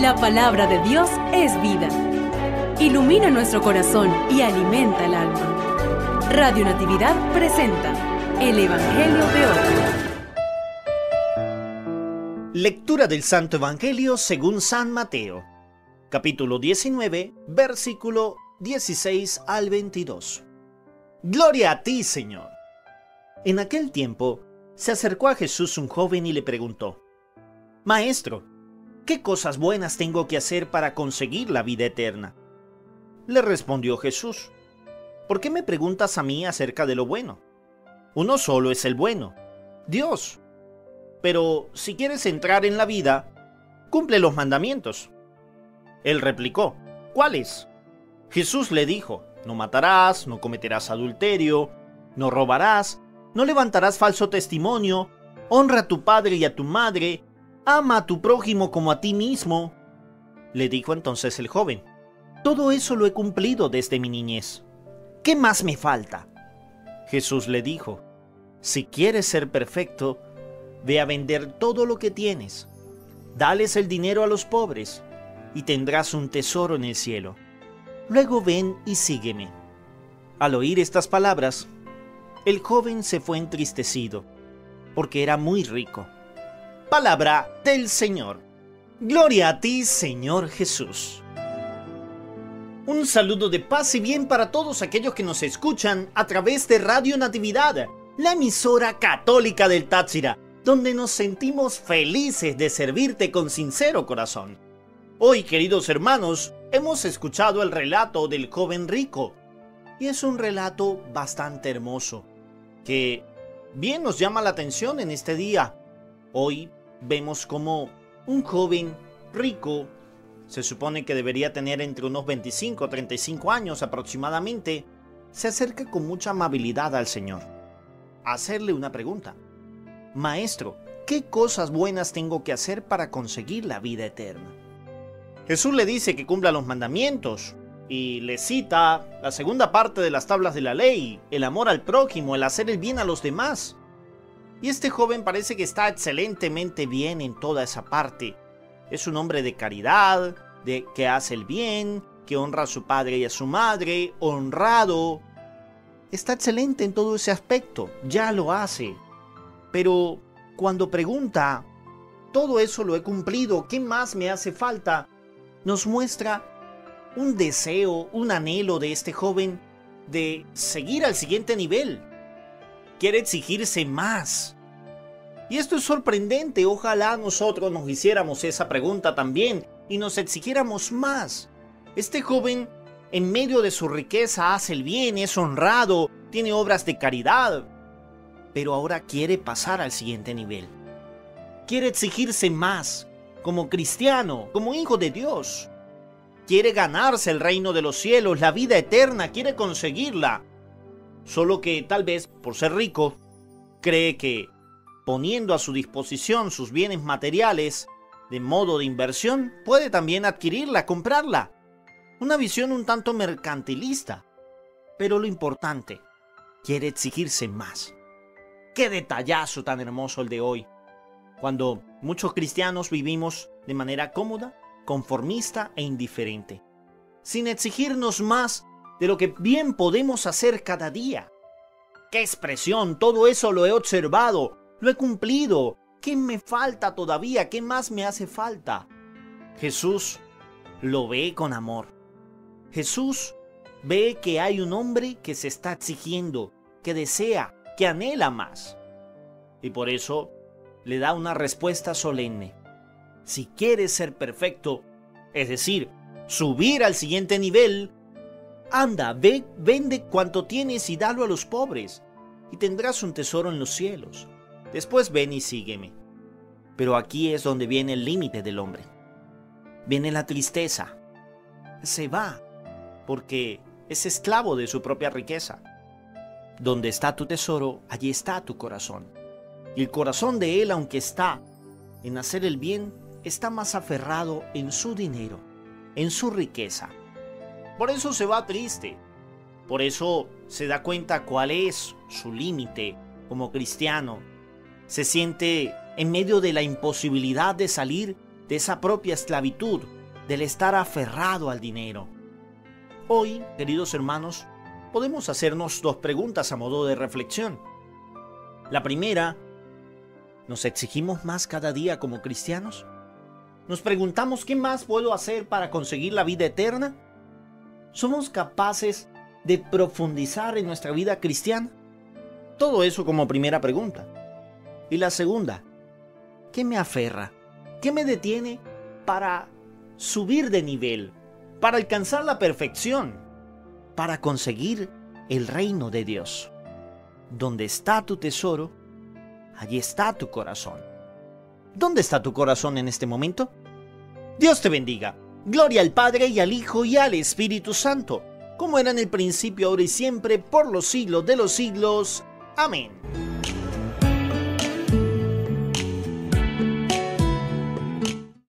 La palabra de Dios es vida. Ilumina nuestro corazón y alimenta el alma. Radio Natividad presenta el Evangelio de hoy. Lectura del Santo Evangelio según San Mateo, capítulo 19, versículo 16 al 22. ¡Gloria a ti, Señor! En aquel tiempo, se acercó a Jesús un joven y le preguntó: «Maestro, ¿qué cosas buenas tengo que hacer para conseguir la vida eterna?». Le respondió Jesús: «¿Por qué me preguntas a mí acerca de lo bueno? Uno solo es el bueno, Dios. Pero si quieres entrar en la vida, cumple los mandamientos». Él replicó: «¿Cuáles?». Jesús le dijo: «No matarás, no cometerás adulterio, no robarás, no levantarás falso testimonio, honra a tu padre y a tu madre, ama a tu prójimo como a ti mismo». Le dijo entonces el joven: «Todo eso lo he cumplido desde mi niñez. ¿Qué más me falta?». Jesús le dijo: «Si quieres ser perfecto, ve a vender todo lo que tienes, dales el dinero a los pobres, y tendrás un tesoro en el cielo. Luego ven y sígueme». Al oír estas palabras, el joven se fue entristecido, porque era muy rico. Palabra del Señor. Gloria a ti, Señor Jesús. Un saludo de paz y bien para todos aquellos que nos escuchan a través de Radio Natividad, la emisora católica del Táchira, donde nos sentimos felices de servirte con sincero corazón. Hoy, queridos hermanos, hemos escuchado el relato del joven rico, y es un relato bastante hermoso, que bien nos llama la atención en este día. Hoy vemos como un joven rico, se supone que debería tener entre unos 25 o 35 años aproximadamente, se acerca con mucha amabilidad al Señor a hacerle una pregunta: «Maestro, ¿qué cosas buenas tengo que hacer para conseguir la vida eterna?». Jesús le dice que cumpla los mandamientos y le cita la segunda parte de las tablas de la ley, el amor al prójimo, el hacer el bien a los demás. Y este joven parece que está excelentemente bien en toda esa parte. Es un hombre de caridad, que hace el bien, que honra a su padre y a su madre, honrado. Está excelente en todo ese aspecto, ya lo hace. Pero cuando pregunta: «Todo eso lo he cumplido, ¿qué más me hace falta?», nos muestra un deseo, un anhelo de este joven de seguir al siguiente nivel. Quiere exigirse más. Y esto es sorprendente. Ojalá nosotros nos hiciéramos esa pregunta también y nos exigiéramos más. Este joven, en medio de su riqueza, hace el bien, es honrado, tiene obras de caridad, pero ahora quiere pasar al siguiente nivel. Quiere exigirse más, como cristiano, como hijo de Dios. Quiere ganarse el reino de los cielos, la vida eterna, quiere conseguirla. Solo que tal vez, por ser rico, cree que poniendo a su disposición sus bienes materiales de modo de inversión, puede también adquirirla, comprarla. Una visión un tanto mercantilista. Pero lo importante, quiere exigirse más. ¡Qué detallazo tan hermoso el de hoy! Cuando muchos cristianos vivimos de manera cómoda, conformista e indiferente, sin exigirnos más de lo que bien podemos hacer cada día. ¡Qué expresión! Todo eso lo he observado, lo he cumplido. ¿Qué me falta todavía? ¿Qué más me hace falta? Jesús lo ve con amor. Jesús ve que hay un hombre que se está exigiendo, que desea, que anhela más. Y por eso le da una respuesta solemne: si quieres ser perfecto, es decir, subir al siguiente nivel, anda, ve, vende cuanto tienes y dalo a los pobres, y tendrás un tesoro en los cielos. Después ven y sígueme. Pero aquí es donde viene el límite del hombre. Viene la tristeza. Se va, porque es esclavo de su propia riqueza. Donde está tu tesoro, allí está tu corazón. Y el corazón de él, aunque está en hacer el bien, está más aferrado en su dinero, en su riqueza. Por eso se va triste, por eso se da cuenta cuál es su límite como cristiano. Se siente en medio de la imposibilidad de salir de esa propia esclavitud, del estar aferrado al dinero. Hoy, queridos hermanos, podemos hacernos dos preguntas a modo de reflexión. La primera, ¿nos exigimos más cada día como cristianos? ¿Nos preguntamos qué más puedo hacer para conseguir la vida eterna? ¿Somos capaces de profundizar en nuestra vida cristiana? Todo eso como primera pregunta. Y la segunda, ¿qué me aferra? ¿Qué me detiene para subir de nivel, para alcanzar la perfección, para conseguir el reino de Dios? Donde está tu tesoro, allí está tu corazón. ¿Dónde está tu corazón en este momento? Dios te bendiga. Gloria al Padre y al Hijo y al Espíritu Santo, como era en el principio, ahora y siempre, por los siglos de los siglos. Amén.